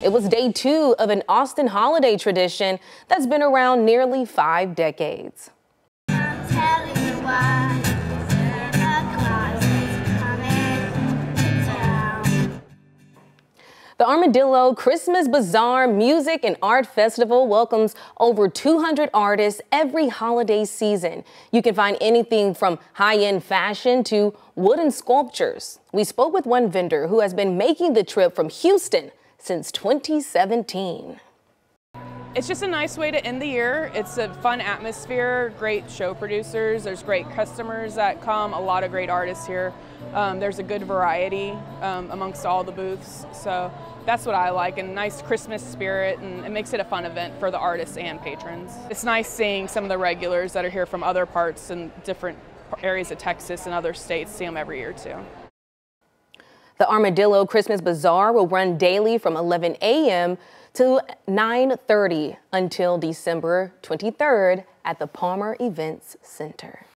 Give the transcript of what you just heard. It was day two of an Austin holiday tradition that's been around nearly 5 decades. The Armadillo Christmas Bazaar Music and Art Festival welcomes over 200 artists every holiday season. You can find anything from high-end fashion to wooden sculptures. We spoke with one vendor who has been making the trip from Houston since 2017. It's just a nice way to end the year. It's a fun atmosphere, great show producers, there's great customers that come, a lot of great artists here. There's a good variety amongst all the booths, so that's what I like, and nice Christmas spirit, and it makes it a fun event for the artists and patrons. It's nice seeing some of the regulars that are here from other parts and different areas of Texas and other states, see them every year too. The Armadillo Christmas Bazaar will run daily from 11 a.m. to 9:30 until December 23rd at the Palmer Events Center.